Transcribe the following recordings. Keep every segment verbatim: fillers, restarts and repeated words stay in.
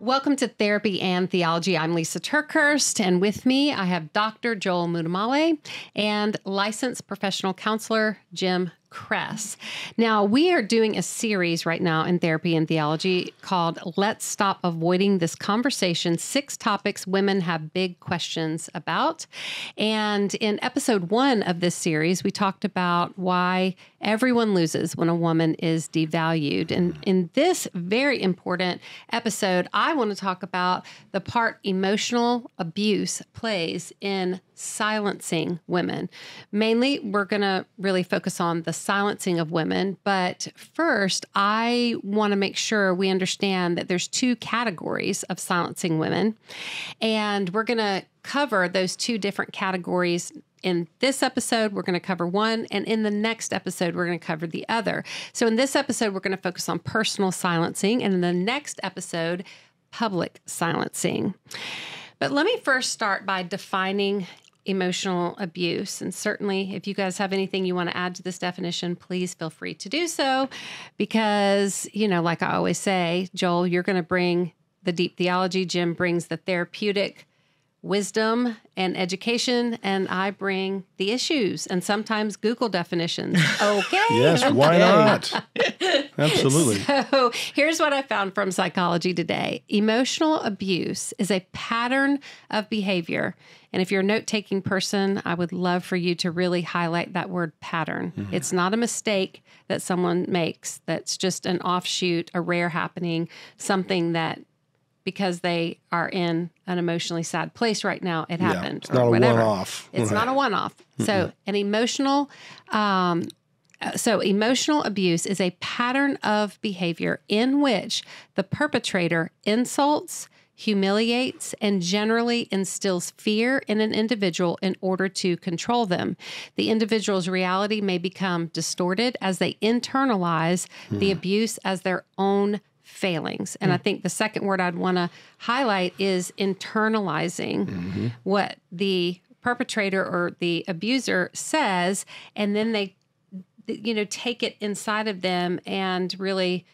Welcome to Therapy and Theology. I'm Lysa TerKeurst, and with me I have Doctor Joel Muddamalle and licensed professional counselor Jim Cress. Now, we are doing a series right now in Therapy and Theology called Let's Stop Avoiding This Conversation, Six Topics Women Have Big Questions About. And in episode one of this series, we talked about why everyone loses when a woman is devalued. And in this very important episode, I want to talk about the part emotional abuse plays in silencing women. Mainly, we're going to really focus on the silencing of women. But first, I want to make sure we understand that there's two categories of silencing women. And we're going to cover those two different categories. In this episode, we're going to cover one, and in the next episode, we're going to cover the other. So in this episode, we're going to focus on personal silencing, and in the next episode, public silencing. But let me first start by defining emotional abuse. And certainly, if you guys have anything you want to add to this definition, please feel free to do so, because, you know, like I always say, Joel, you're going to bring the deep theology, Jim brings the therapeutic wisdom and education, and I bring the issues and sometimes Google definitions. Okay. Yes, why not? Absolutely. So here's what I found from Psychology Today. Emotional abuse is a pattern of behavior. And if you're a note-taking person, I would love for you to really highlight that word pattern. Mm-hmm. It's not a mistake that someone makes. That's just an offshoot, a rare happening, something that because they are in an emotionally sad place right now, it happened. Yeah, it's not or a one-off. It's right. not a one-off. Mm-mm. So an emotional, um, so emotional abuse is a pattern of behavior in which the perpetrator insults, humiliates, and generally instills fear in an individual in order to control them. The individual's reality may become distorted as they internalize mm. the abuse as their own failings. And mm. I think the second word I'd want to highlight is internalizing mm-hmm. what the perpetrator or the abuser says, and then they, you know, take it inside of them and really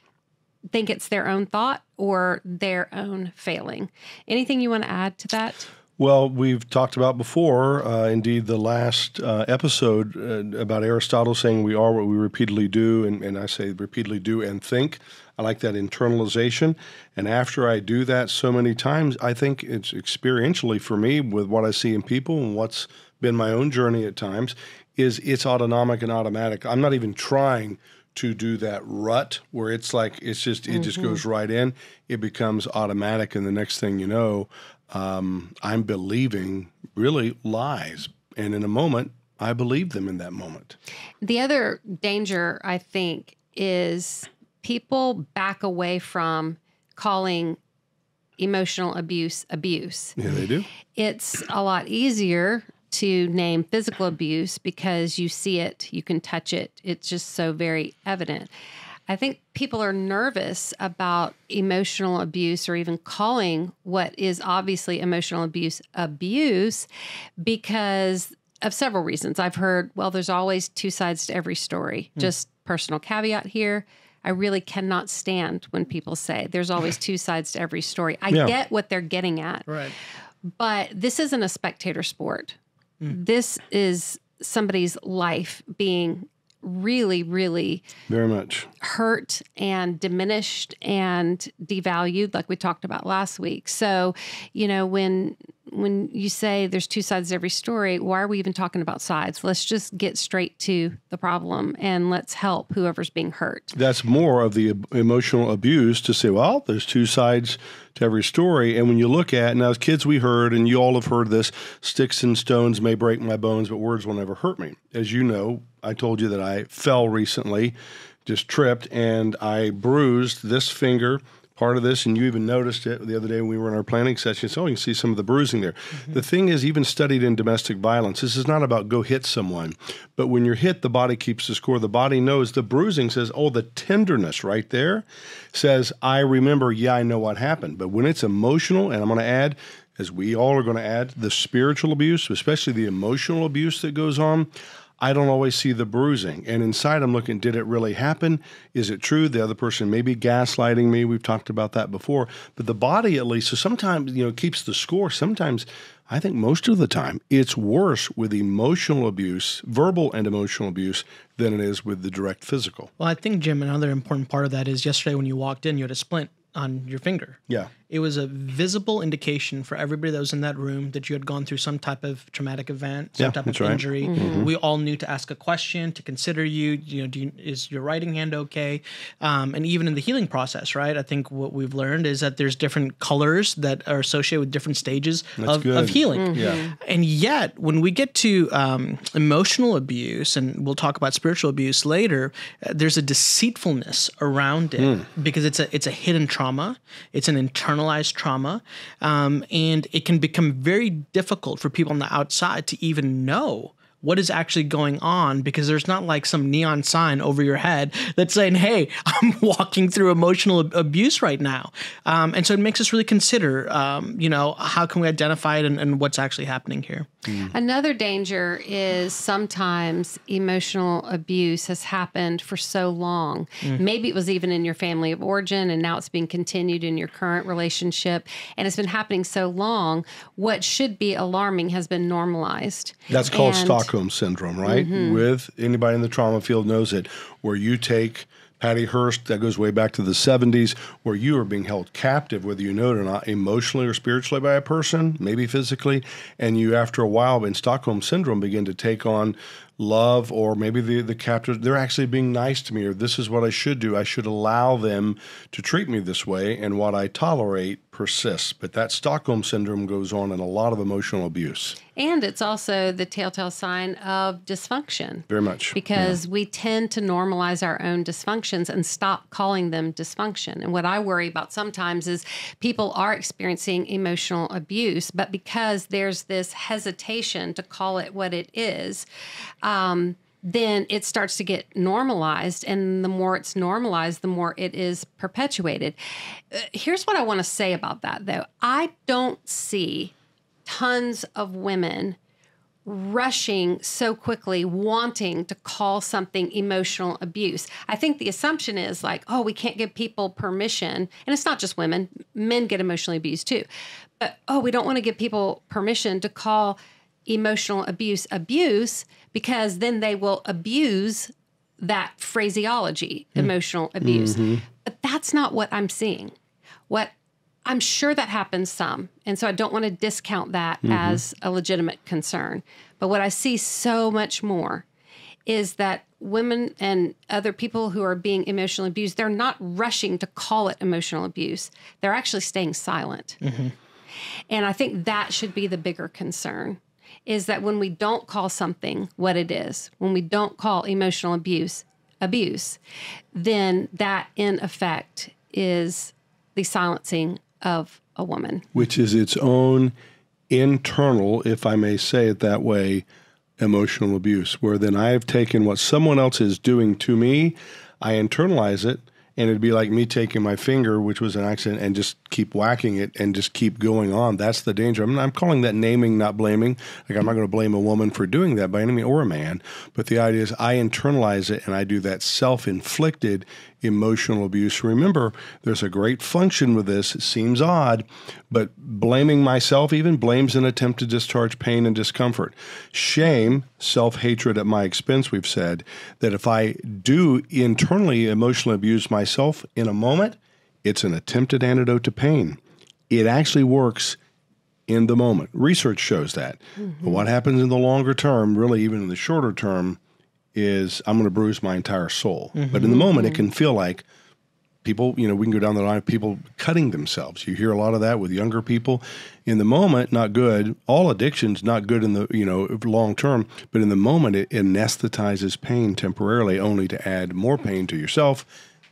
think it's their own thought or their own failing. Anything you want to add to that? Well, we've talked about before, uh, indeed, the last uh, episode uh, about Aristotle saying we are what we repeatedly do, and, and I say repeatedly do and think. I like that internalization. And after I do that so many times, I think it's experientially for me with what I see in people and what's been my own journey at times is it's autonomic and automatic. I'm not even trying to do that rut where it's like it's just it mm-hmm. just goes right in. It becomes automatic, and the next thing you know, Um, I'm believing really lies. And in a moment, I believe them in that moment. The other danger, I think, is people back away from calling emotional abuse abuse. Yeah, they do. It's a lot easier to name physical abuse because you see it, you can touch it. It's just so very evident. I think people are nervous about emotional abuse or even calling what is obviously emotional abuse abuse because of several reasons. I've heard, well, there's always two sides to every story. Mm. Just personal caveat here. I really cannot stand when people say there's always two sides to every story. I yeah. get what they're getting at. Right. But this isn't a spectator sport. Mm. This is somebody's life being really, really very much hurt and diminished and devalued, like we talked about last week. So, you know, when when you say there's two sides to every story, why are we even talking about sides? Let's just get straight to the problem and let's help whoever's being hurt. That's more of the emotional abuse to say, well, there's two sides to every story. And when you look at, now as kids we heard, and you all have heard this, sticks and stones may break my bones, but words will never hurt me. As you know, I told you that I fell recently, just tripped, and I bruised this finger, part of this, and you even noticed it the other day when we were in our planning session, so you can see some of the bruising there. Mm-hmm. The thing is, even studied in domestic violence, this is not about go hit someone, but when you're hit, the body keeps the score. The body knows. The bruising says, oh, the tenderness right there says, I remember, yeah, I know what happened. But when it's emotional, and I'm going to add, as we all are going to add, the spiritual abuse, especially the emotional abuse that goes on, I don't always see the bruising. And inside I'm looking, did it really happen? Is it true? The other person may be gaslighting me. We've talked about that before. But the body, at least, so sometimes, you know, keeps the score. Sometimes, I think most of the time, it's worse with emotional abuse, verbal and emotional abuse, than it is with the direct physical. Well, I think, Jim, another important part of that is yesterday when you walked in, you had a splint on your finger. Yeah. It was a visible indication for everybody that was in that room that you had gone through some type of traumatic event, some yeah, type of right. injury. Mm-hmm. We all knew to ask a question, to consider you, you know, do you, is your writing hand okay? Um, and even in the healing process, right? I think what we've learned is that there's different colors that are associated with different stages of, of healing. Mm-hmm. Yeah. And yet, when we get to um, emotional abuse, and we'll talk about spiritual abuse later, uh, there's a deceitfulness around it mm. because it's a, it's a hidden trauma. It's an internal trauma, um, and it can become very difficult for people on the outside to even know what is actually going on, because there's not like some neon sign over your head that's saying, hey, I'm walking through emotional abuse right now. Um, and so it makes us really consider, um, you know, how can we identify it and, and what's actually happening here? Mm. Another danger is sometimes emotional abuse has happened for so long. Mm. Maybe it was even in your family of origin, and now it's being continued in your current relationship, and it's been happening so long. What should be alarming has been normalized. That's called and Stockholm Syndrome, right? Mm-hmm. With anybody in the trauma field knows it, where you take Patty Hearst, that goes way back to the seventies, where you are being held captive, whether you know it or not, emotionally or spiritually by a person, maybe physically, and you, after a while, in Stockholm Syndrome, begin to take on love, or maybe the, the captors, they're actually being nice to me, or this is what I should do. I should allow them to treat me this way, and what I tolerate persists. But that Stockholm Syndrome goes on in a lot of emotional abuse. And it's also the telltale sign of dysfunction. Very much. Because yeah. we tend to normalize our own dysfunctions and stop calling them dysfunction. And what I worry about sometimes is people are experiencing emotional abuse, but because there's this hesitation to call it what it is, um, then it starts to get normalized, and the more it's normalized, the more it is perpetuated. Uh, here's what I want to say about that, though. I don't see tons of women rushing so quickly, wanting to call something emotional abuse. I think the assumption is like, oh, we can't give people permission. And it's not just women. Men get emotionally abused too. But, oh, we don't want to give people permission to call emotional abuse abuse, because then they will abuse that phraseology, mm. emotional abuse. Mm-hmm. But that's not what I'm seeing. What I'm sure that happens some, and so I don't want to discount that mm-hmm. as a legitimate concern. But what I see so much more is that women and other people who are being emotionally abused, they're not rushing to call it emotional abuse. They're actually staying silent. Mm-hmm. And I think that should be the bigger concern, is that when we don't call something what it is, when we don't call emotional abuse abuse, then that, in effect, is the silencing of a woman. Which is its own internal, if I may say it that way, emotional abuse, where then I have taken what someone else is doing to me, I internalize it, and it'd be like me taking my finger, which was an accident, and just keep whacking it and just keep going on. That's the danger. I'm, I'm calling that naming, not blaming. Like, I'm not going to blame a woman for doing that by any means, or a man. But the idea is I internalize it, and I do that self-inflicted emotional abuse. Remember, there's a great function with this. It seems odd, but blaming myself even blames an attempt to discharge pain and discomfort. Shame, self-hatred at my expense, we've said, that if I do internally emotionally abuse myself in a moment, it's an attempted antidote to pain. It actually works in the moment. Research shows that. Mm-hmm. But what happens in the longer term, really even in the shorter term, is I'm going to bruise my entire soul. Mm-hmm. But in the moment, mm-hmm. it can feel like people, you know, we can go down the line of people cutting themselves. You hear a lot of that with younger people. In the moment, not good. All addictions, not good in the, you know, long term. But in the moment, it anesthetizes pain temporarily, only to add more pain to yourself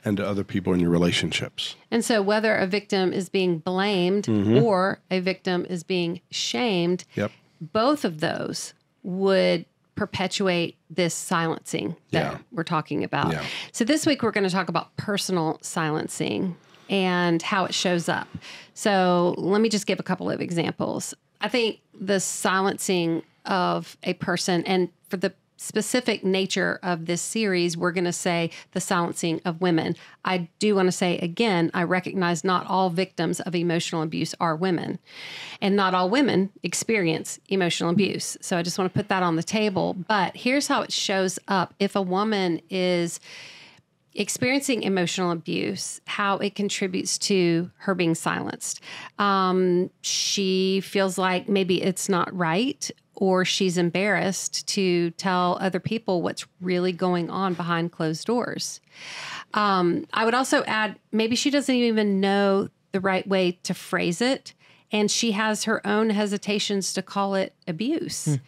and to other people in your relationships. And so whether a victim is being blamed mm-hmm. or a victim is being shamed, yep. both of those would perpetuate this silencing that yeah. we're talking about. Yeah. So this week we're going to talk about personal silencing and how it shows up. So let me just give a couple of examples. I think the silencing of a person, and for the specific nature of this series, we're going to say the silencing of women. I do want to say again, I recognize not all victims of emotional abuse are women, and not all women experience emotional abuse. So I just want to put that on the table. But here's how it shows up if a woman is experiencing emotional abuse, how it contributes to her being silenced. Um, she feels like maybe it's not right, or she's embarrassed to tell other people what's really going on behind closed doors. Um, I would also add, maybe she doesn't even know the right way to phrase it, and she has her own hesitations to call it abuse. Mm.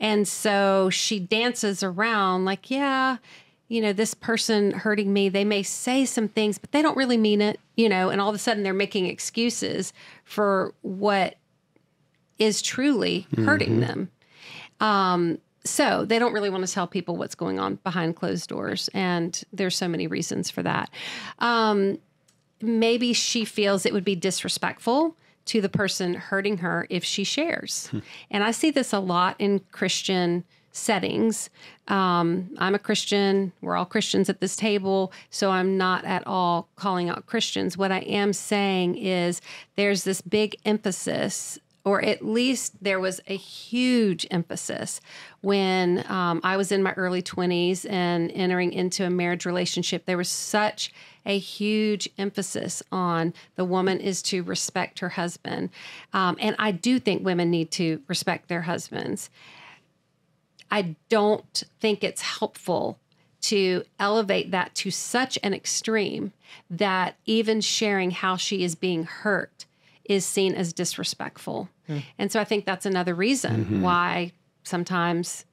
And so she dances around like, yeah, you know, this person hurting me, they may say some things, but they don't really mean it, you know, and all of a sudden they're making excuses for what is truly hurting mm-hmm. them. Um, so they don't really want to tell people what's going on behind closed doors. And there's so many reasons for that. Um, maybe she feels it would be disrespectful to the person hurting her if she shares. Hmm. And I see this a lot in Christian settings. Um, I'm a Christian. We're all Christians at this table. So I'm not at all calling out Christians. What I am saying is there's this big emphasis, or at least there was a huge emphasis when um, I was in my early twenties and entering into a marriage relationship. There was such a huge emphasis on the woman is to respect her husband. Um, and I do think women need to respect their husbands. I don't think it's helpful to elevate that to such an extreme that even sharing how she is being hurt is seen as disrespectful. Mm. And so I think that's another reason mm-hmm. why sometimes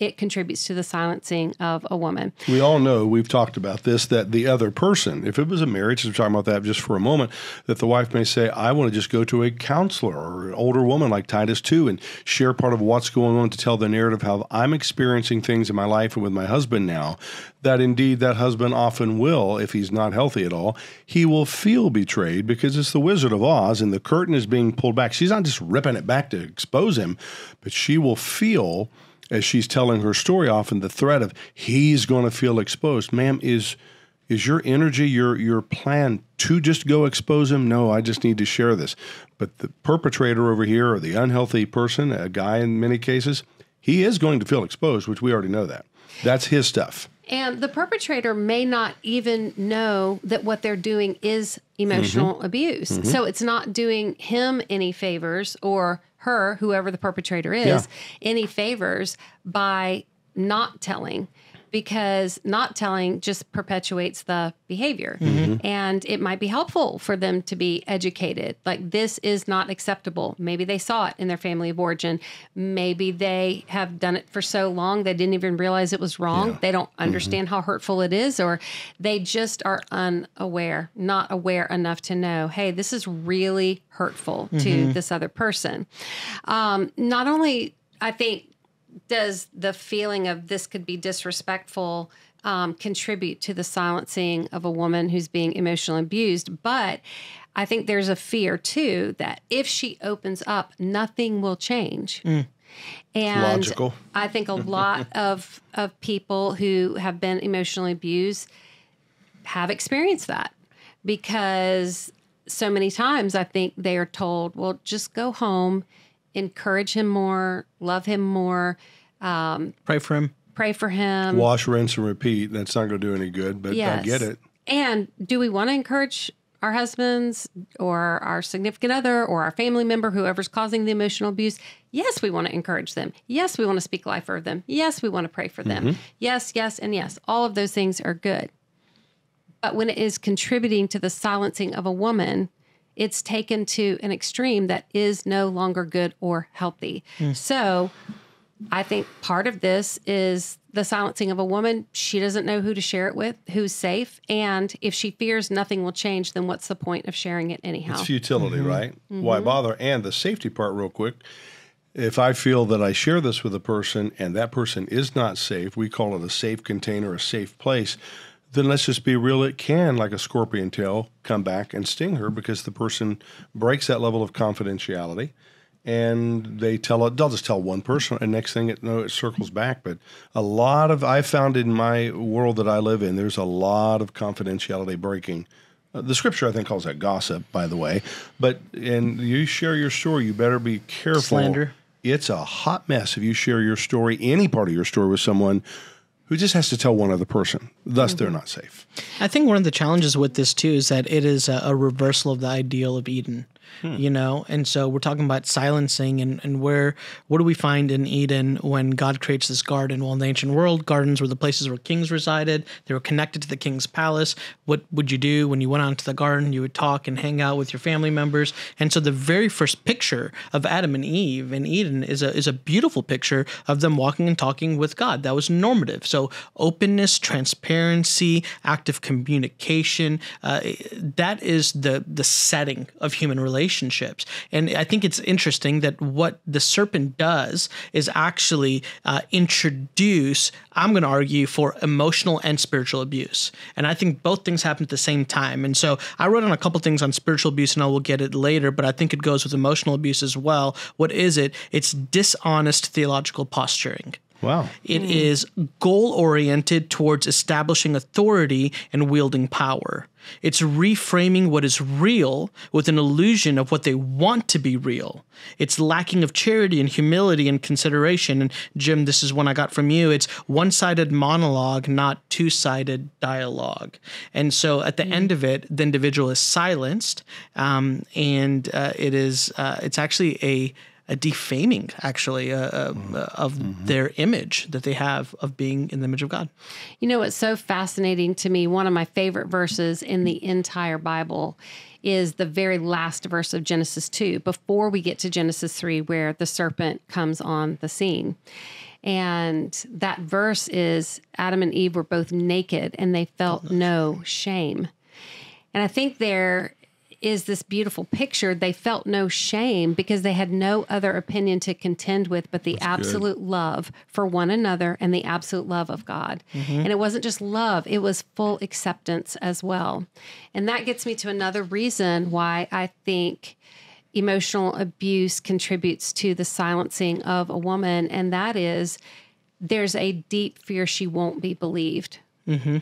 it contributes to the silencing of a woman. We all know, we've talked about this, that the other person, if it was a marriage, we're talking about that just for a moment, that the wife may say, I want to just go to a counselor or an older woman like Titus two and share part of what's going on to tell the narrative how I'm experiencing things in my life and with my husband now, that indeed that husband often will, if he's not healthy at all, he will feel betrayed because it's the Wizard of Oz and the curtain is being pulled back. She's not just ripping it back to expose him, but she will feel, as she's telling her story often, the threat of he's going to feel exposed. Ma'am, is is your energy, your your plan to just go expose him? No, I just need to share this. But the perpetrator over here, or the unhealthy person, a guy in many cases, he is going to feel exposed, which we already know that. That's his stuff. And the perpetrator may not even know that what they're doing is emotional mm-hmm. abuse. Mm-hmm. So it's not doing him any favors, or her, whoever the perpetrator is, yeah. any favors by not telling, because not telling just perpetuates the behavior. Mm-hmm. And it might be helpful for them to be educated. Like, this is not acceptable. Maybe they saw it in their family of origin. Maybe they have done it for so long they didn't even realize it was wrong. Yeah. They don't understand mm-hmm. how hurtful it is, or they just are unaware, not aware enough to know, hey, this is really hurtful mm-hmm. to this other person. Um, not only, I think, does the feeling of this could be disrespectful um, contribute to the silencing of a woman who's being emotionally abused, but I think there's a fear, too, that if she opens up, nothing will change. Mm. And logical. I think a lot of, of people who have been emotionally abused have experienced that, because so many times I think they are told, well, just go home, encourage him more, love him more. Um, pray for him. Pray for him. Wash, rinse, and repeat. That's not going to do any good, but yes. I get it. And do we want to encourage our husbands or our significant other or our family member, whoever's causing the emotional abuse? Yes, we want to encourage them. Yes, we want to speak life over them. Yes, we want to pray for them. Mm-hmm. Yes, yes, and yes. All of those things are good. But when it is contributing to the silencing of a woman, it's taken to an extreme that is no longer good or healthy. Mm. So I think part of this is the silencing of a woman. She doesn't know who to share it with, who's safe. And if she fears nothing will change, then what's the point of sharing it anyhow? It's futility, mm-hmm. right? Mm-hmm. Why bother? And the safety part real quick. If I feel that I share this with a person and that person is not safe, we call it a safe container, a safe place, then let's just be real, it can, like a scorpion tail, come back and sting her because the person breaks that level of confidentiality and they tell it, they'll just tell one person, and next thing it, no, it circles back. But a lot of, I found in my world that I live in, there's a lot of confidentiality breaking. Uh, the scripture, I think, calls that gossip, by the way. But, and you share your story, you better be careful. Slander. It's a hot mess if you share your story, any part of your story, with someone who just has to tell one other person. Thus, mm-hmm. they're not safe. I think one of the challenges with this, too, is that it is a, a reversal of the ideal of Eden. Hmm. You know, and so we're talking about silencing, and, and where, what do we find in Eden when God creates this garden? Well, in the ancient world, gardens were the places where kings resided. They were connected to the king's palace. What would you do when you went onto the garden? You would talk and hang out with your family members. And so the very first picture of Adam and Eve in Eden is a, is a beautiful picture of them walking and talking with God. That was normative. So openness, transparency, active communication, uh, that is the, the setting of human relationships. Relationships. And I think it's interesting that what the serpent does is actually uh, introduce, I'm going to argue, for emotional and spiritual abuse. And I think both things happen at the same time. And so I wrote on a couple things on spiritual abuse, and I will get it later, but I think it goes with emotional abuse as well. What is it? It's dishonest theological posturing. Wow. It mm. is goal-oriented towards establishing authority and wielding power. It's reframing what is real with an illusion of what they want to be real. It's lacking of charity and humility and consideration. And Jim, this is one I got from you. It's one-sided monologue, not two-sided dialogue. And so at the mm-hmm. end of it, the individual is silenced, um, and uh, it is uh, it's actually a a defaming, actually, uh, uh, of mm-hmm. their image that they have of being in the image of God. You know, what's so fascinating to me, one of my favorite verses in the entire Bible is the very last verse of Genesis two, before we get to Genesis three, where the serpent comes on the scene. And that verse is, Adam and Eve were both naked, and they felt no shame. And I think there is this beautiful picture. They felt no shame because they had no other opinion to contend with but the That's absolute good. love for one another and the absolute love of God. Mm-hmm. And it wasn't just love, it was full acceptance as well. And that gets me to another reason why I think emotional abuse contributes to the silencing of a woman, and that is there's a deep fear she won't be believed. Mm-hmm.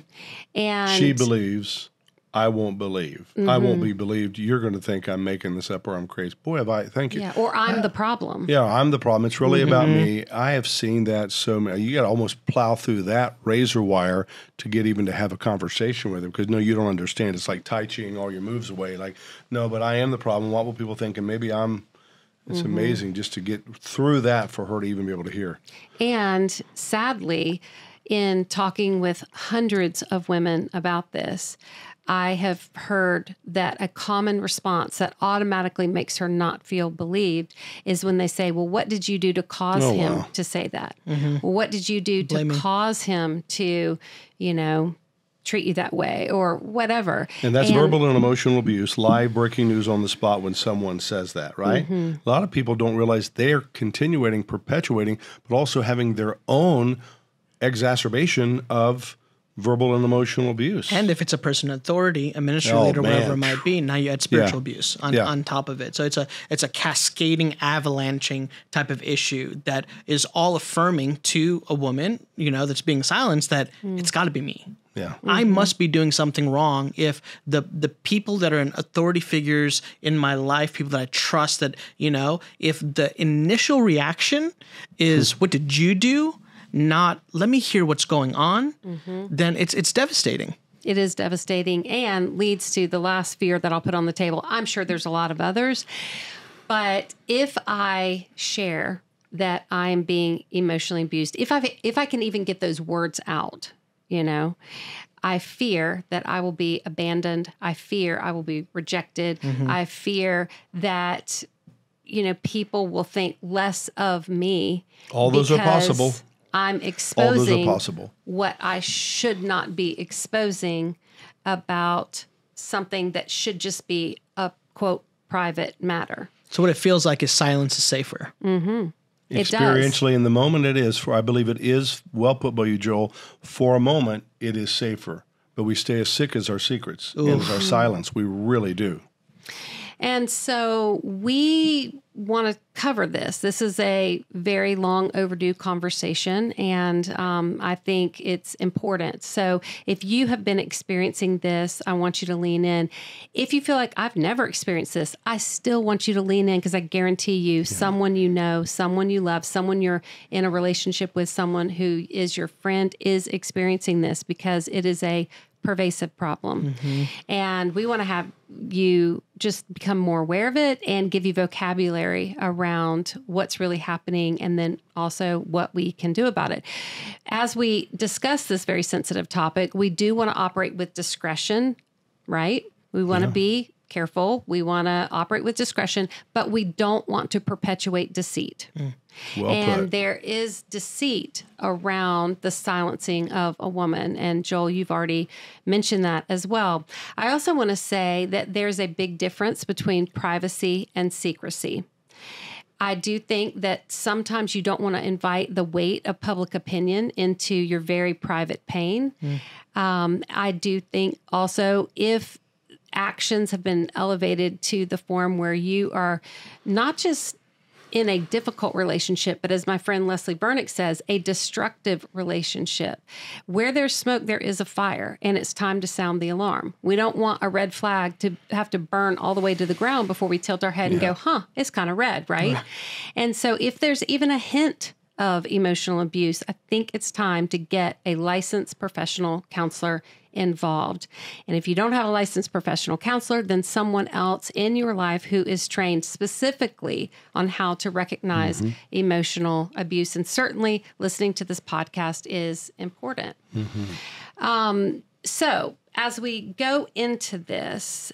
And she believes. I won't believe. Mm-hmm. I won't be believed. You're going to think I'm making this up or I'm crazy. Boy, have I, thank you. Yeah, or I'm uh, the problem. Yeah, I'm the problem. It's really mm-hmm. about me. I have seen that so many. You got to almost plow through that razor wire to get even to have a conversation with them, because, no, you don't understand. It's like Tai Chi-ing all your moves away. Like, no, but I am the problem. What will people think? And maybe I'm, it's mm-hmm. amazing just to get through that for her to even be able to hear. And sadly, in talking with hundreds of women about this, I have heard that a common response that automatically makes her not feel believed is when they say, well, what did you do to cause oh, him wow. to say that? Mm-hmm. Well, what did you do to Blaming. cause him to, you know, treat you that way or whatever? And that's and, verbal and emotional abuse, live breaking news on the spot when someone says that, right? Mm-hmm. A lot of people don't realize they're continuing, perpetuating, but also having their own exacerbation of verbal and emotional abuse. And if it's a person in authority, a ministry oh, leader, man. whatever it might be, now you add spiritual yeah. abuse on, yeah. on top of it. So it's a it's a cascading, avalanching type of issue that is all affirming to a woman, you know, that's being silenced, that mm. it's got to be me. Yeah. Mm-hmm. I must be doing something wrong if the the people that are in authority figures in my life, people that I trust, that, you know, if the initial reaction is, what did you do? Not, let me hear what's going on, mm-hmm. then it's it's devastating. It is devastating, and leads to the last fear that I'll put on the table. I'm sure there's a lot of others, but if I share that I am being emotionally abused, if I if I can even get those words out, you know, I fear that I will be abandoned. I fear I will be rejected. Mm-hmm. I fear that, you know, people will think less of me. All those are possible. I'm exposing possible. what I should not be exposing about something that should just be a, quote, private matter. So what it feels like is silence is safer. Mm-hmm. Experientially, it does. In the moment it is, for I believe it is, well put by you, Joel, for a moment it is safer. But we stay as sick as our secrets Oof. and as our silence. We really do. And so we want to cover this. This is a very long overdue conversation, and um, I think it's important. So if you have been experiencing this, I want you to lean in. If you feel like I've never experienced this, I still want you to lean in, because I guarantee you yeah. someone you know, someone you love, someone you're in a relationship with, someone who is your friend is experiencing this, because it is a pervasive problem. Mm-hmm. And we want to have you just become more aware of it and give you vocabulary around what's really happening, and then also what we can do about it. As we discuss this very sensitive topic, we do want to operate with discretion, right? We want yeah. to be careful. We want to operate with discretion, but we don't want to perpetuate deceit. Mm. Well and put. There is deceit around the silencing of a woman. And Joel, you've already mentioned that as well. I also want to say that there's a big difference between privacy and secrecy. I do think that sometimes you don't want to invite the weight of public opinion into your very private pain. Mm. Um, I do think also if actions have been elevated to the form where you are not just in a difficult relationship, but as my friend Leslie Burnick says, a destructive relationship. Where there's smoke, there is a fire, and it's time to sound the alarm. We don't want a red flag to have to burn all the way to the ground before we tilt our head yeah. and go, huh, it's kind of red, right? Yeah. And so if there's even a hint of emotional abuse, I think it's time to get a licensed professional counselor involved. And if you don't have a licensed professional counselor, then someone else in your life who is trained specifically on how to recognize mm-hmm. emotional abuse. And certainly listening to this podcast is important. Mm-hmm. Um, so as we go into this,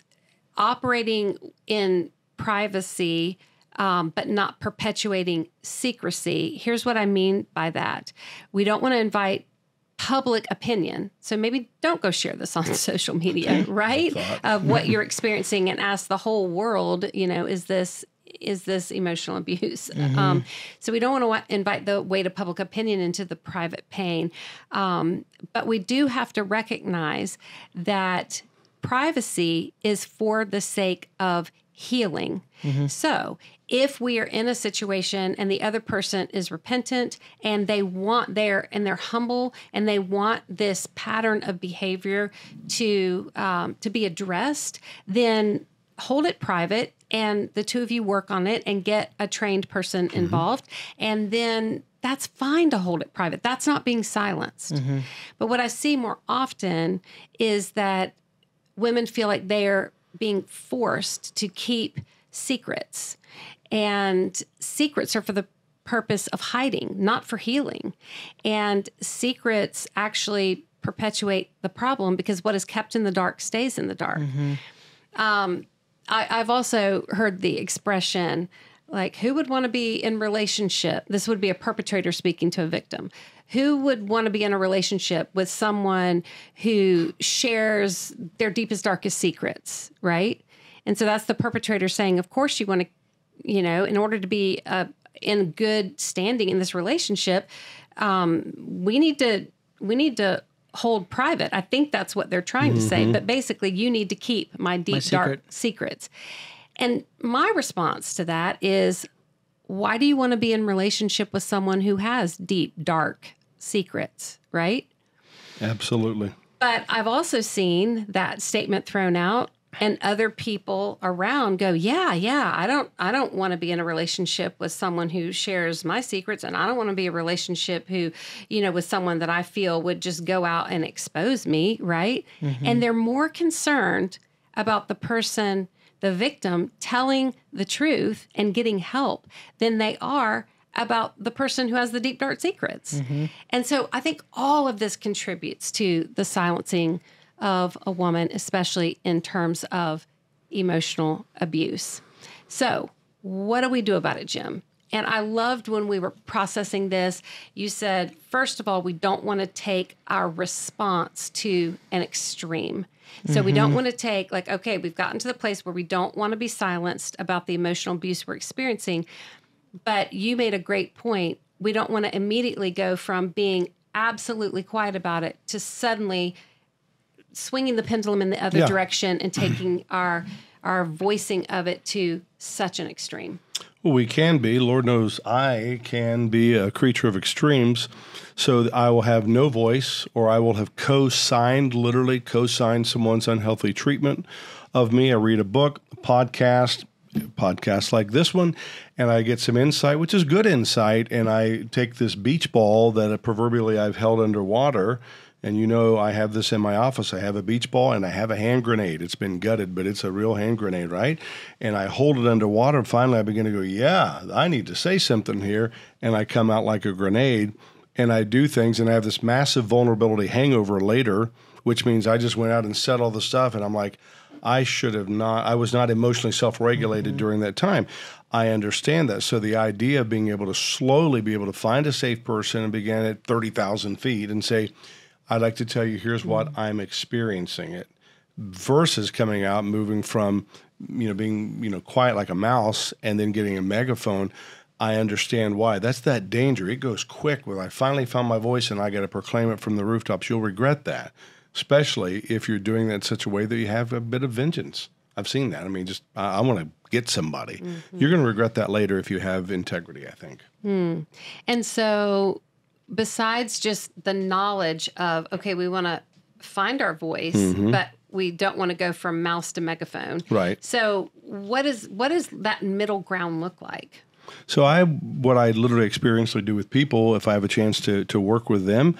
operating in privacy, Um, but not perpetuating secrecy. Here's what I mean by that. We don't want to invite public opinion. So maybe don't go share this on social media, right? Of what you're experiencing, and ask the whole world, you know, is this is this emotional abuse? Mm-hmm. Um, so we don't want to invite the weight of public opinion into the private pain. Um, but we do have to recognize that privacy is for the sake of healing. Mm-hmm. So if we are in a situation and the other person is repentant and they want their, and they're humble and they want this pattern of behavior to, um, to be addressed, then hold it private and the two of you work on it and get a trained person mm-hmm. involved. And then that's fine to hold it private. That's not being silenced. Mm-hmm. But what I see more often is that women feel like they're being forced to keep secrets. And secrets are for the purpose of hiding, not for healing. And secrets actually perpetuate the problem, because what is kept in the dark stays in the dark. Mm-hmm. Um, I, I've also heard the expression, like, who would want to be in relationship? This would be a perpetrator speaking to a victim. Who would want to be in a relationship with someone who shares their deepest, darkest secrets, right? And so that's the perpetrator saying, of course you want to, you know, in order to be uh, in good standing in this relationship, um, we need to, we need to hold private. I think that's what they're trying mm-hmm. to say, but basically you need to keep my deep, my secret. dark secrets. And my response to that is, why do you want to be in relationship with someone who has deep, dark secrets, right? Absolutely. But I've also seen that statement thrown out, and other people around go, yeah, yeah, I don't I don't want to be in a relationship with someone who shares my secrets, and I don't want to be in a relationship who, you know, with someone that I feel would just go out and expose me, right? Mm-hmm. And they're more concerned about the person, the victim, telling the truth and getting help than they are about the person who has the deep, dark secrets. Mm-hmm. And so I think all of this contributes to the silencing of a woman, especially in terms of emotional abuse. So what do we do about it, Jim? And I loved when we were processing this, you said, first of all, we don't want to take our response to an extreme. So mm-hmm. we don't want to take, like, okay, we've gotten to the place where we don't want to be silenced about the emotional abuse we're experiencing. But you made a great point. We don't want to immediately go from being absolutely quiet about it to suddenly swinging the pendulum in the other yeah. direction and taking our our voicing of it to such an extreme? Well, we can be. Lord knows I can be a creature of extremes. So I will have no voice, or I will have co-signed, literally co-signed someone's unhealthy treatment of me. I read a book, a podcast, podcasts like this one, and I get some insight, which is good insight, and I take this beach ball that proverbially I've held underwater, and you know I have this in my office. I have a beach ball, and I have a hand grenade. It's been gutted, but it's a real hand grenade, right? And I hold it underwater, and finally I begin to go, yeah, I need to say something here, and I come out like a grenade, and I do things, and I have this massive vulnerability hangover later, which means I just went out and said all the stuff, and I'm like, I should have not, I was not emotionally self-regulated mm-hmm. during that time. I understand that. So the idea of being able to slowly be able to find a safe person and begin at thirty thousand feet and say, I'd like to tell you, here's mm-hmm. what I'm experiencing it, versus coming out, moving from, you know, being, you know, quiet like a mouse and then getting a megaphone. I understand why. That's that danger. It goes quick. Well, I finally found my voice and I got to proclaim it from the rooftops. You'll regret that, especially if you're doing that in such a way that you have a bit of vengeance. I've seen that. I mean, just, I, I want to get somebody. Mm-hmm. You're going to regret that later if you have integrity, I think. Mm. And so besides just the knowledge of, okay, we want to find our voice, mm-hmm. but we don't want to go from mouse to megaphone. Right. So what is, what does that middle ground look like? So I, what I literally experientially do with people, if I have a chance to, to work with them,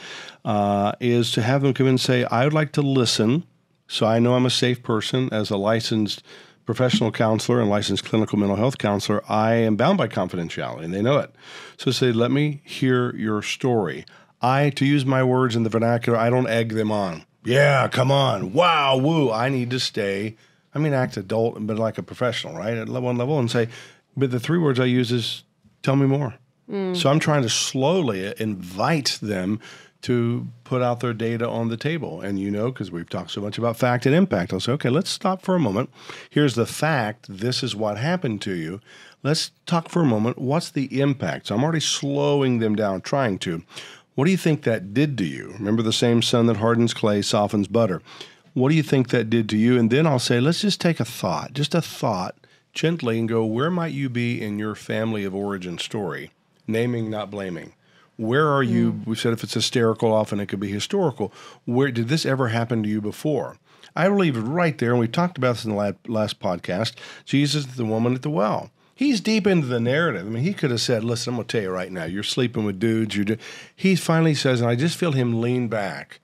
uh, is to have them come in and say, I would like to listen, so I know I'm a safe person. As a licensed professional counselor and licensed clinical mental health counselor, I am bound by confidentiality, and they know it. So say, let me hear your story. I, to use my words in the vernacular, I don't egg them on. Yeah, come on. Wow, woo. I need to stay, I mean, act adult, but like a professional, right, at one level, and say, but the three words I use is, tell me more. Mm. So I'm trying to slowly invite them to put out their data on the table. And you know, because we've talked so much about fact and impact, I'll say, okay, let's stop for a moment. Here's the fact. This is what happened to you. Let's talk for a moment. What's the impact? So I'm already slowing them down, trying to. What do you think that did to you? Remember the same sun that hardens clay, softens butter. What do you think that did to you? And then I'll say, let's just take a thought, just a thought, gently, and go, where might you be in your family of origin story? Naming, not blaming. Where are mm. you? We said if it's hysterical, often it could be historical. Where did this ever happen to you before? I leave it right there, and we talked about this in the last podcast. Jesus, the woman at the well. He's deep into the narrative. I mean, he could have said, listen, I'm going to tell you right now, you're sleeping with dudes. You're do he finally says, and I just feel him lean back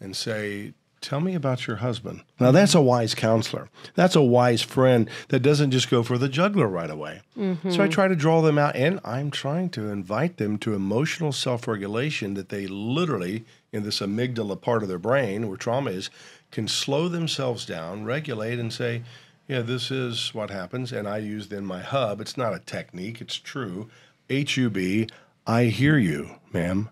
and say, tell me about your husband. Now, that's a wise counselor. That's a wise friend that doesn't just go for the jugular right away. Mm-hmm. So I try to draw them out, and I'm trying to invite them to emotional self-regulation that they literally, in this amygdala part of their brain where trauma is, can slow themselves down, regulate, and say, yeah, this is what happens. And I use then my hub. It's not a technique. It's true. H U B, I hear you, ma'am,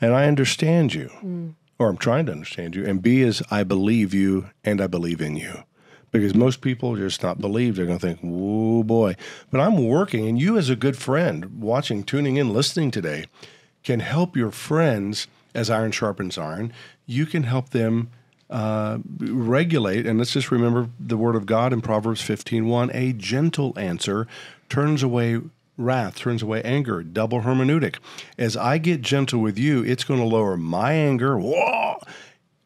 and I understand you. Mm. Or I'm trying to understand you, and B is I believe you and I believe in you. Because most people are just not believe. They're going to think, oh, boy. But I'm working, and you as a good friend, watching, tuning in, listening today, can help your friends, as iron sharpens iron, you can help them uh, regulate. And let's just remember the word of God in Proverbs fifteen one, a gentle answer turns away wrath, turns away anger, double hermeneutic. As I get gentle with you, it's going to lower my anger. Whoa!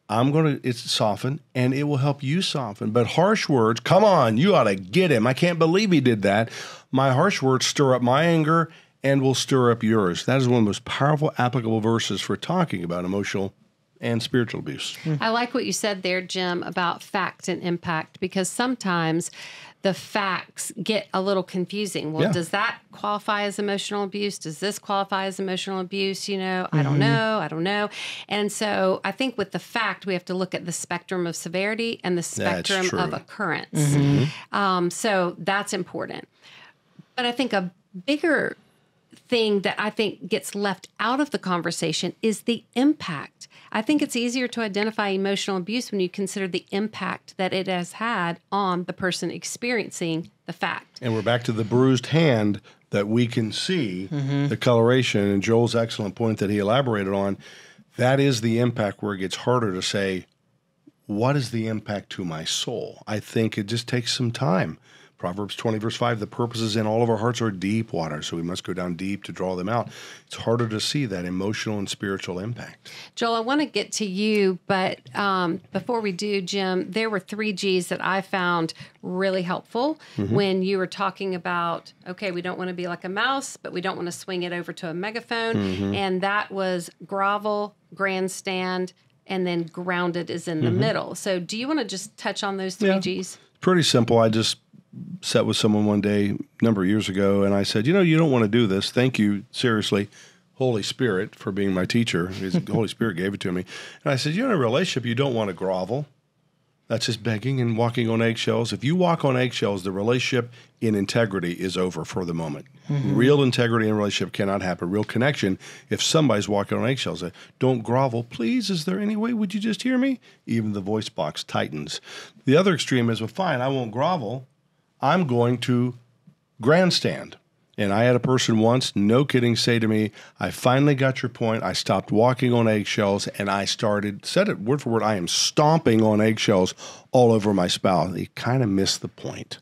I'm going to it's soften, and it will help you soften. But harsh words, come on, you ought to get him. I can't believe he did that. My harsh words stir up my anger and will stir up yours. That is one of the most powerful applicable verses for talking about emotional and spiritual abuse. I like what you said there, Jim, about fact and impact, because sometimes the facts get a little confusing. Well, yeah. Does that qualify as emotional abuse? Does this qualify as emotional abuse? You know, mm-hmm. I don't know. I don't know. And so I think with the fact, we have to look at the spectrum of severity and the spectrum of occurrence. Mm-hmm. Um, so that's important. But I think a bigger thing that I think gets left out of the conversation is the impact. I think it's easier to identify emotional abuse when you consider the impact that it has had on the person experiencing the fact. And we're back to the bruised hand that we can see, mm-hmm. the coloration, and Joel's excellent point that he elaborated on. That is the impact where it gets harder to say, what is the impact to my soul? I think it just takes some time. Proverbs twenty, verse five, the purposes in all of our hearts are deep waters, so we must go down deep to draw them out. It's harder to see that emotional and spiritual impact. Joel, I want to get to you, but um, before we do, Jim, there were three G's that I found really helpful mm-hmm. when you were talking about, okay, we don't want to be like a mouse, but we don't want to swing it over to a megaphone, mm-hmm. and that was grovel, grandstand, and then grounded is in the mm-hmm. middle. So do you want to just touch on those three yeah. G's? Pretty simple. I just... sat with someone one day a number of years ago, and I said, you know, you don't want to do this. Thank you, seriously, Holy Spirit, for being my teacher. The Holy Spirit gave it to me. And I said, you're in a relationship, you don't want to grovel. That's just begging and walking on eggshells. If you walk on eggshells, the relationship in integrity is over for the moment. Mm-hmm. Real integrity in a relationship cannot happen. Real connection, if somebody's walking on eggshells, don't grovel. Please, is there any way? Would you just hear me? Even the voice box tightens. The other extreme is, well, fine, I won't grovel. I'm going to grandstand. And I had a person once, no kidding, say to me, I finally got your point. I stopped walking on eggshells, and I started, said it word for word, I am stomping on eggshells all over my spouse. He kind of missed the point.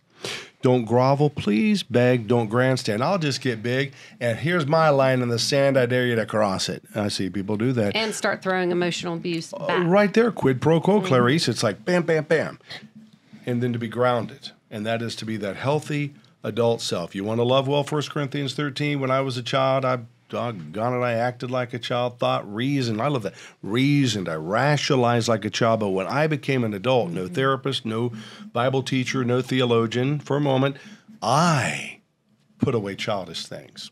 Don't grovel, please beg, don't grandstand. I'll just get big, and here's my line in the sand. I dare you to cross it. I see people do that. And start throwing emotional abuse back. Uh, right there, quid pro quo, mm-hmm. Clarice. It's like bam, bam, bam. And then to be grounded. And that is to be that healthy adult self. You want to love well, First Corinthians thirteen. When I was a child, I doggone it, I acted like a child, thought, reasoned. I love that. Reasoned. I rationalized like a child. But when I became an adult, no therapist, no Bible teacher, no theologian, for a moment, I put away childish things.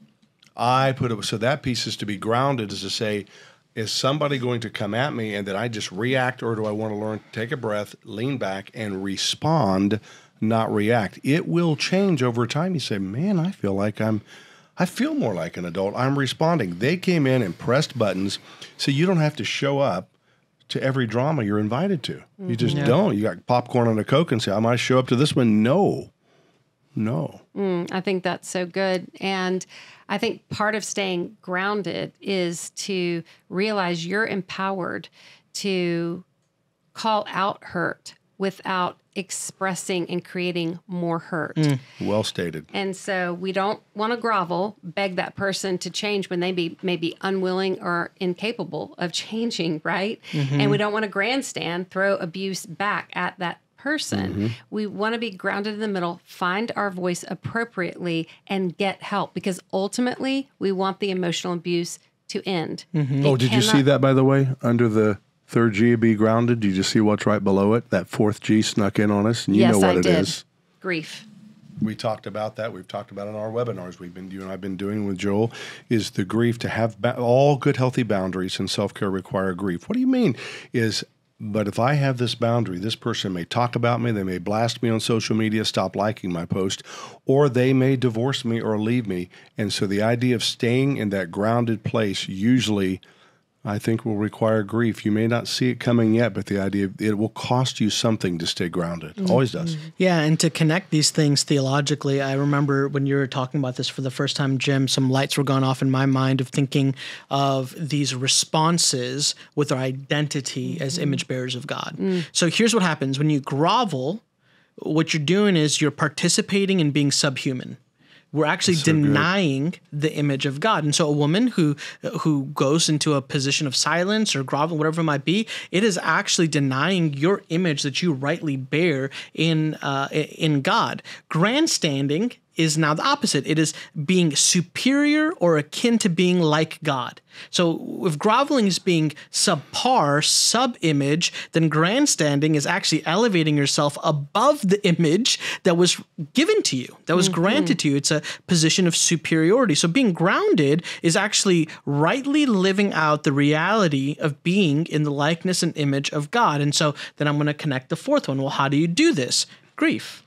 I put away. So that piece is to be grounded, is to say, is somebody going to come at me and that I just react, or do I want to learn to take a breath, lean back, and respond, not react? It will change over time. You say, man, I feel like I'm, I feel more like an adult. I'm responding. They came in and pressed buttons. So you don't have to show up to every drama you're invited to. You just yeah. don't. You got popcorn and a Coke and say, I might show up to this one. No, no. Mm, I think that's so good. And I think part of staying grounded is to realize you're empowered to call out hurt without expressing and creating more hurt. Mm, well stated. And so we don't want to grovel, beg that person to change when they be maybe unwilling or incapable of changing, right? Mm-hmm. And we don't want to grandstand, throw abuse back at that person. Mm-hmm. We want to be grounded in the middle, find our voice appropriately, and get help, because ultimately we want the emotional abuse to end. Mm-hmm. Oh, did cannot- you see that, by the way, under the third G, be grounded? Do you just see what's right below it? That fourth G snuck in on us, and you yes, know what I it did. is. Grief. We talked about that. We've talked about it in our webinars we've been, you and I've been doing with Joel, is the grief. To have ba- all good, healthy boundaries and self-care require grief. What do you mean? Is, but if I have this boundary, this person may talk about me, they may blast me on social media, stop liking my post, or they may divorce me or leave me. And so the idea of staying in that grounded place usually, I think, will require grief. You may not see it coming yet, but the idea of it will cost you something to stay grounded. Mm-hmm. Always does. Yeah, and to connect these things theologically, I remember when you were talking about this for the first time, Jim, some lights were gone off in my mind of thinking of these responses with our identity mm-hmm. as image bearers of God. Mm-hmm. So here's what happens. When you grovel, what you're doing is you're participating in being subhuman. We're actually so denying good. the image of God. And so a woman who who goes into a position of silence or grovel, whatever it might be, it is actually denying your image that you rightly bear in uh, in God. Grandstanding is now the opposite. It is being superior or akin to being like God. So if groveling is being subpar, sub-image, then grandstanding is actually elevating yourself above the image that was given to you, that was mm-hmm. granted to you. It's a position of superiority. So being grounded is actually rightly living out the reality of being in the likeness and image of God. And so then I'm going to connect the fourth one. Well, how do you do this? Grief.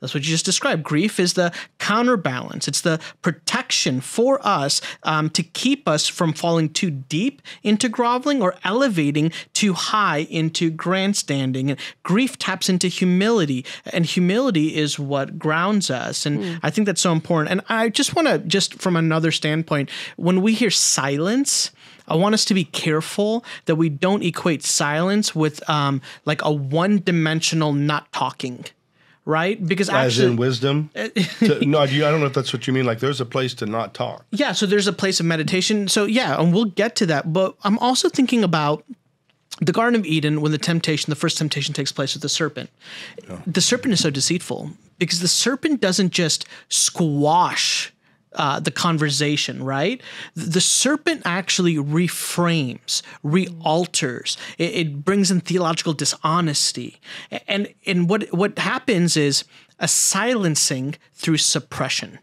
That's what you just described. Grief is the counterbalance. It's the protection for us um, to keep us from falling too deep into groveling or elevating too high into grandstanding. And grief taps into humility, and humility is what grounds us. And mm. I think that's so important. And I just want to, just from another standpoint, when we hear silence, I want us to be careful that we don't equate silence with um, like a one-dimensional not talking. Right? Because actually, as in wisdom? to, no, I don't know if that's what you mean. Like, there's a place to not talk. Yeah. So there's a place of meditation. So yeah, and we'll get to that. But I'm also thinking about the Garden of Eden when the temptation, the first temptation takes place with the serpent. Yeah. The serpent is so deceitful because the serpent doesn't just squash Uh, the conversation, right? The serpent actually reframes, re-alters. It, it brings in theological dishonesty. And and what, what happens is a silencing through suppression.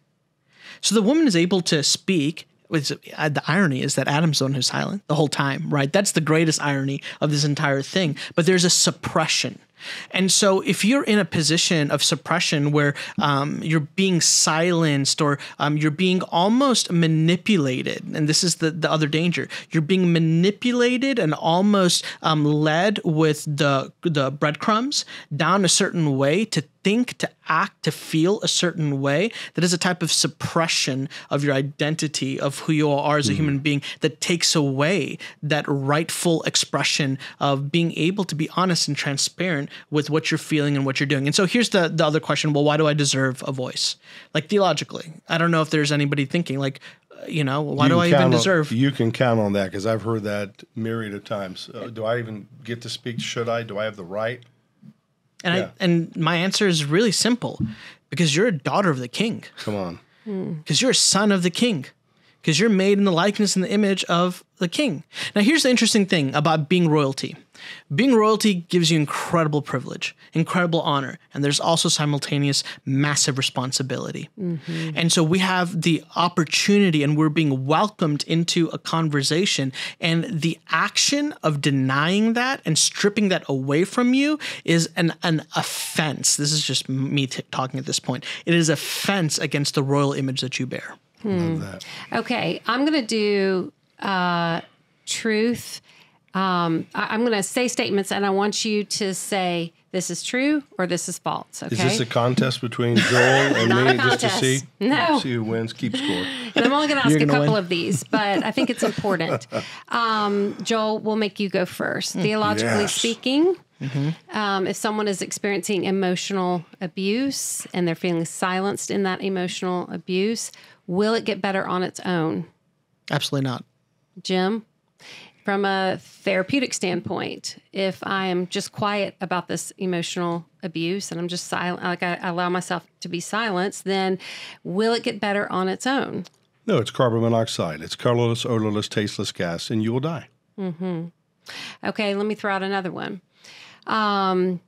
So the woman is able to speak. The irony is that Adam's the one who's silent the whole time, right? That's the greatest irony of this entire thing. But there's a suppression. And so if you're in a position of suppression where um, you're being silenced or um, you're being almost manipulated, and this is the, the other danger, you're being manipulated and almost um, led with the, the breadcrumbs down a certain way to think, to act, to feel a certain way, that is a type of suppression of your identity, of who you are as a mm. human being, that takes away that rightful expression of being able to be honest and transparent with what you're feeling and what you're doing. And so here's the, the other question. Well, why do I deserve a voice? Like theologically, I don't know if there's anybody thinking like, you know, why you do I even deserve? On, you can count on that because I've heard that myriad of times. Uh, do I even get to speak? Should I? Do I have the right? And yeah. I, and my answer is really simple, because you're a daughter of the King. Come on. Because mm. you're a son of the King, because you're made in the likeness and the image of the King. Now, here's the interesting thing about being royalty. Being royalty gives you incredible privilege, incredible honor, and there's also simultaneous massive responsibility. Mm-hmm. And so we have the opportunity and we're being welcomed into a conversation, and the action of denying that and stripping that away from you is an, an offense. This is just me t- talking at this point. It is offense against the royal image that you bear. Hmm. Love that. Okay, I'm going to do uh, truth. Um, I, I'm going to say statements, and I want you to say this is true or this is false. Okay? Is this a contest between Joel and me just to see? No. See who wins, keep score. And I'm only going to ask a couple win. of these, but I think it's important. Um, Joel, we'll make you go first. Theologically yes. speaking, mm-hmm. um, if someone is experiencing emotional abuse and they're feeling silenced in that emotional abuse, will it get better on its own? Absolutely not. Jim? From a therapeutic standpoint, if I am just quiet about this emotional abuse and I'm just silent, like I allow myself to be silenced, then will it get better on its own? No, it's carbon monoxide. It's colorless, odorless, tasteless gas, and you will die. Mm-hmm. Okay, let me throw out another one. Um,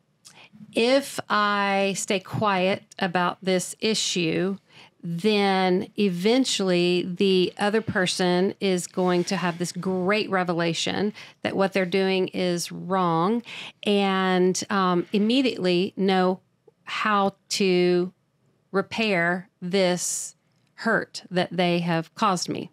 if I stay quiet about this issue, then eventually the other person is going to have this great revelation that what they're doing is wrong, and um, immediately know how to repair this hurt that they have caused me.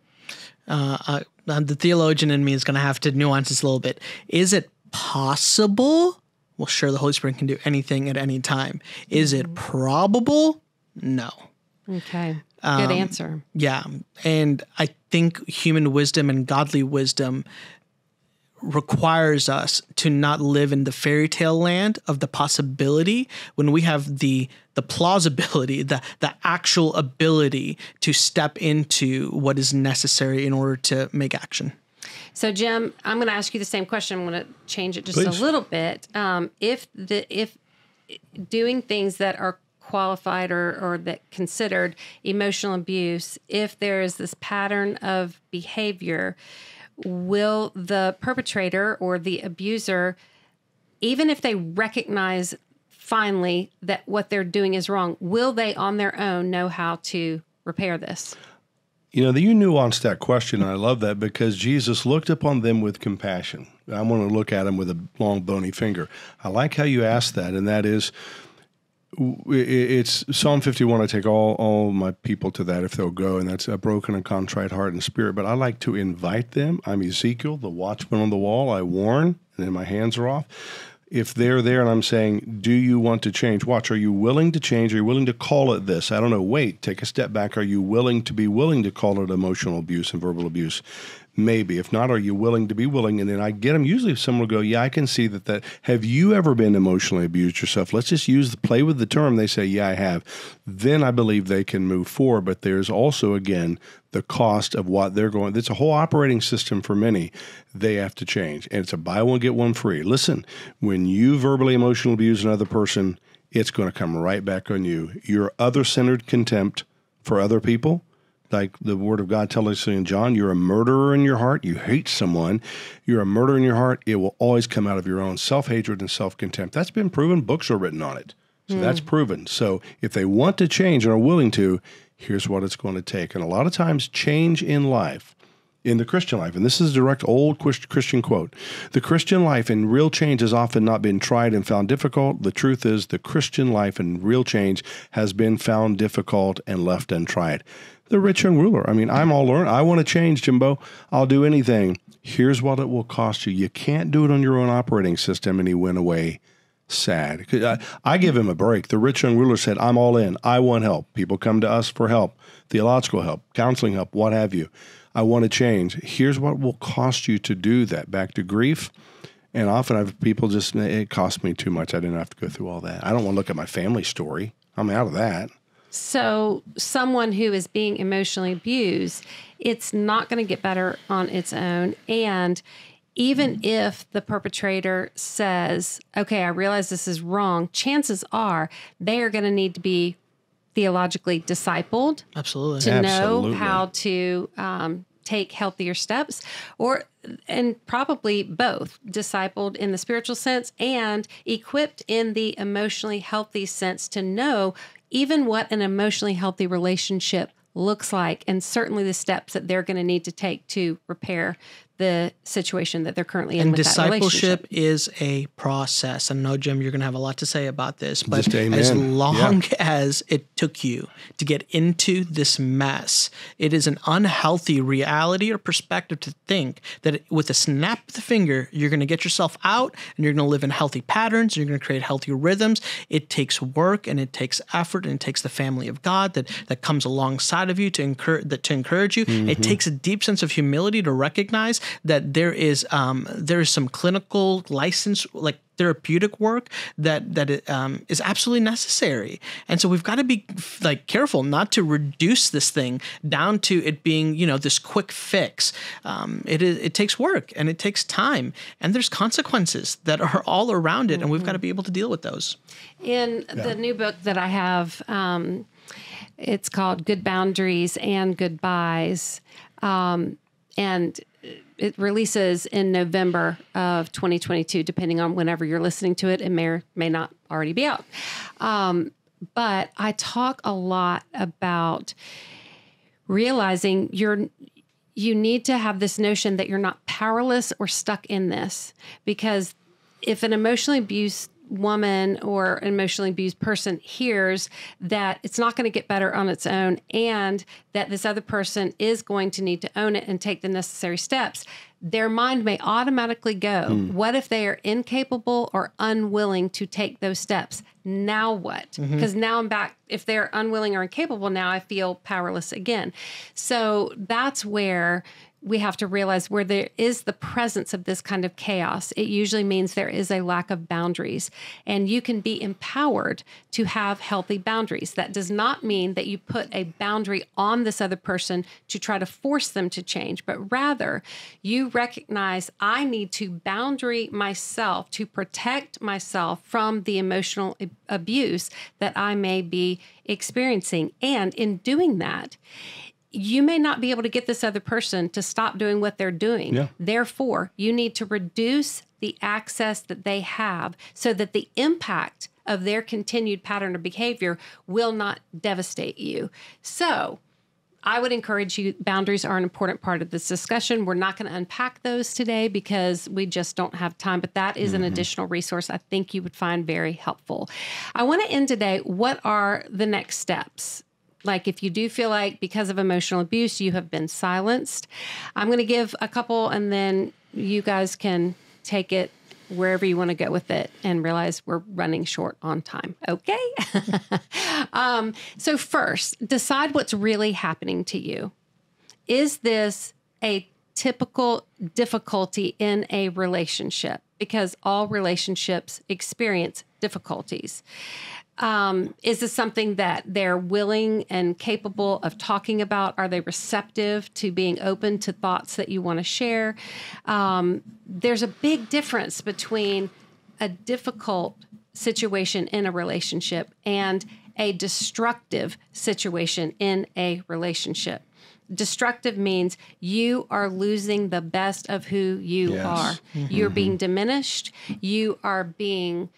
Uh, I, the theologian in me is going to have to nuance this a little bit. Is it possible? Well, sure, the Holy Spirit can do anything at any time. Is it probable? No. Okay. Good um, answer. Yeah. And I think human wisdom and godly wisdom requires us to not live in the fairy tale land of the possibility when we have the the plausibility, the the actual ability to step into what is necessary in order to make action. So, Jim, I'm going to ask you the same question. I'm going to change it just Please. a little bit. Um, if the if doing things that are qualified or, or that considered emotional abuse, if there is this pattern of behavior, will the perpetrator or the abuser, even if they recognize finally that what they're doing is wrong, will they on their own know how to repair this? You know, you nuanced that question, and I love that, because Jesus looked upon them with compassion. I want to look at him with a long bony finger. I like how you asked that, and that is, it's Psalm fifty-one. I take all, all my people to that if they'll go, and that's a broken and contrite heart and spirit. But I like to invite them. I'm Ezekiel, the watchman on the wall. I warn, and then my hands are off. if they're there and I'm saying, do you want to change? Watch, are you willing to change? Are you willing to call it this? I don't know, wait, take a step back. Are you willing to be willing to call it emotional abuse and verbal abuse? Maybe. If not, are you willing to be willing? And then I get them. Usually someone will go, yeah, I can see that. That. Have you ever been emotionally abused yourself? Let's just use the play with the term. They say, yeah, I have. Then I believe they can move forward. But there's also, again, the cost of what they're going. It's a whole operating system for many. They have to change. And it's a buy one, get one free. Listen, when you verbally emotionally abuse another person, it's going to come right back on you. Your other-centered contempt for other people. Like the Word of God tells us in John, you're a murderer in your heart. You hate someone. You're a murderer in your heart. It will always come out of your own self-hatred and self-contempt. That's been proven. Books are written on it. So mm. that's proven. So if they want to change and are willing to, here's what it's going to take. And a lot of times change in life, in the Christian life, and this is a direct old Christian quote, the Christian life and real change has often not been tried and found difficult. The truth is the Christian life and real change has been found difficult and left untried. The rich young ruler. I mean, I'm all learned. I want to change, Jimbo. I'll do anything. Here's what it will cost you. You can't do it on your own operating system. And he went away sad. I, I give him a break. The rich young ruler said, I'm all in. I want help. People come to us for help, theological help, counseling help, what have you. I want to change. Here's what it will cost you to do that. Back to grief. And often I've people just, it cost me too much. I didn't have to go through all that. I don't want to look at my family story. I'm out of that. So someone who is being emotionally abused, it's not going to get better on its own. And even if the perpetrator says, okay, I realize this is wrong, chances are they are going to need to be theologically discipled. Absolutely. To Absolutely. know how to um, take healthier steps, or and probably both, discipled in the spiritual sense and equipped in the emotionally healthy sense to know even what an emotionally healthy relationship looks like, and certainly the steps that they're going to need to take to repair the situation that they're currently in. And with discipleship that is a process. I know, Jim, you're going to have a lot to say about this, but as long yeah. as it took you to get into this mess, it is an unhealthy reality or perspective to think that with a snap of the finger, you're going to get yourself out and you're going to live in healthy patterns. You're going to create healthy rhythms. It takes work and it takes effort and it takes the family of God that, that comes alongside of you to encourage, that, to encourage you. Mm-hmm. It takes a deep sense of humility to recognize that there is um, there is some clinical license, like therapeutic work that that um, is absolutely necessary. And so we've got to be like careful not to reduce this thing down to it being, you know, this quick fix. Um, it is it takes work and it takes time, and there's consequences that are all around it, mm-hmm. and we've got to be able to deal with those. In yeah. the new book that I have, um, it's called Good Boundaries and Goodbyes, um, and it releases in November of twenty twenty-two, depending on whenever you're listening to it. It may or may not already be out. Um, but I talk a lot about realizing you're, you need to have this notion that you're not powerless or stuck in this. Because if an emotionally abused woman or an emotionally abused person hears that it's not going to get better on its own and that this other person is going to need to own it and take the necessary steps, their mind may automatically go, mm. what if they are incapable or unwilling to take those steps? Now what? Because mm-hmm. now I'm back. If they're unwilling or incapable, now I feel powerless again. So that's where we have to realize where there is the presence of this kind of chaos, it usually means there is a lack of boundaries. And you can be empowered to have healthy boundaries. That does not mean that you put a boundary on this other person to try to force them to change, but rather you recognize I need to boundary myself to protect myself from the emotional abuse that I may be experiencing. And in doing that, you may not be able to get this other person to stop doing what they're doing. Yeah. Therefore, you need to reduce the access that they have so that the impact of their continued pattern of behavior will not devastate you. So I would encourage you, boundaries are an important part of this discussion. We're not going to unpack those today because we just don't have time, but that is mm-hmm. an additional resource I think you would find very helpful. I want to end today, what are the next steps? Like if you do feel like because of emotional abuse, you have been silenced. I'm going to give a couple and then you guys can take it wherever you want to go with it and realize we're running short on time. Okay. um, so first, decide what's really happening to you. Is this a typical difficulty in a relationship? Because all relationships experience difficulties. Um, is this something that they're willing and capable of talking about? Are they receptive to being open to thoughts that you want to share? Um, there's a big difference between a difficult situation in a relationship and a destructive situation in a relationship. Destructive means you are losing the best of who you yes. are. Mm-hmm. You're being diminished. You are being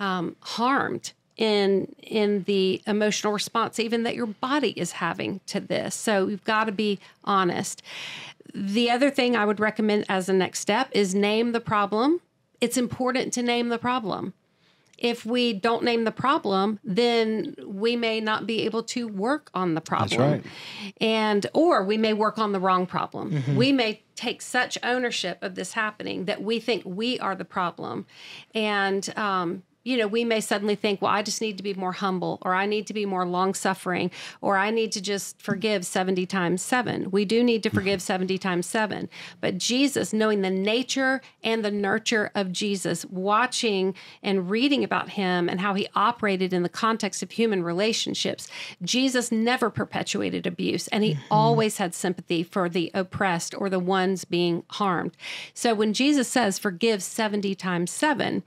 um, harmed in in the emotional response even that your body is having to this. So you've got to be honest. The other thing I would recommend as a next step is name the problem. It's important to name the problem. If we don't name the problem, then we may not be able to work on the problem. That's right. And, or we may work on the wrong problem. Mm-hmm. We may take such ownership of this happening that we think we are the problem. And, um, you know, we may suddenly think, well, I just need to be more humble, or I need to be more long-suffering, or I need to just forgive seventy times seven. We do need to forgive seventy times seven. But Jesus, knowing the nature and the nurture of Jesus, watching and reading about him and how he operated in the context of human relationships, Jesus never perpetuated abuse, and he mm-hmm. always had sympathy for the oppressed or the ones being harmed. So when Jesus says, forgive seventy times seven,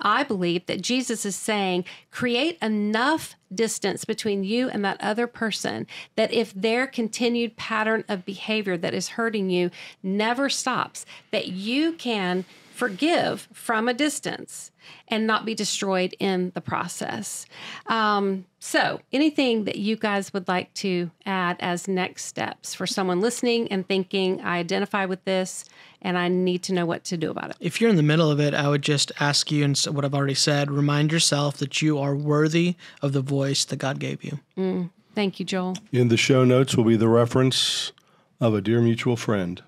I believe that Jesus is saying, create enough distance between you and that other person that if their continued pattern of behavior that is hurting you never stops, that you can forgive from a distance and not be destroyed in the process. Um, so anything that you guys would like to add as next steps for someone listening and thinking, I identify with this and I need to know what to do about it? If you're in the middle of it, I would just ask you, and what I've already said, remind yourself that you are worthy of the voice that God gave you. Mm, thank you, Joel. In the show notes will be the reference of a dear mutual friend,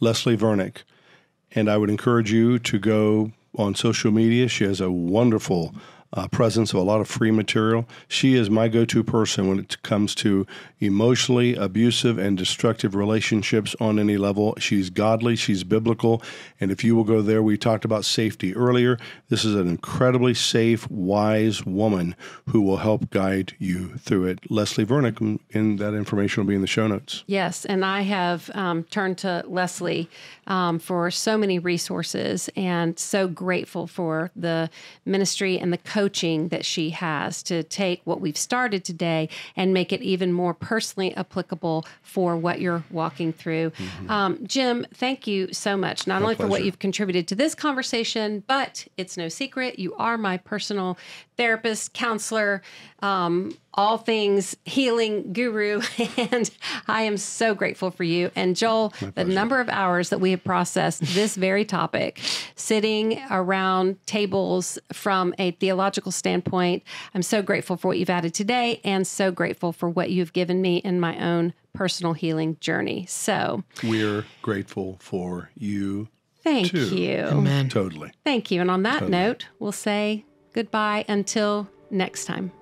Leslie Vernick. And I would encourage you to go on social media. She has a wonderful uh, presence of a lot of free material. She is my go-to person when it comes to emotionally abusive and destructive relationships on any level. She's godly. She's biblical. And if you will go there, we talked about safety earlier. This is an incredibly safe, wise woman who will help guide you through it. Leslie Vernick, and that information will be in the show notes. Yes, and I have um, turned to Leslie Um, for so many resources, and so grateful for the ministry and the coaching that she has to take what we've started today and make it even more personally applicable for what you're walking through. Mm-hmm. um, Jim, thank you so much, not my only pleasure. For what you've contributed to this conversation, but it's no secret, you are my personal therapist, counselor, um, all things healing guru, and I am so grateful for you. And Joel, the number of hours that we have processed this very topic, sitting around tables from a theological standpoint, I'm so grateful for what you've added today and so grateful for what you've given me in my own personal healing journey. So we're grateful for you. Thank too. you. Amen. Totally. Thank you. And on that totally. note, we'll say goodbye until next time.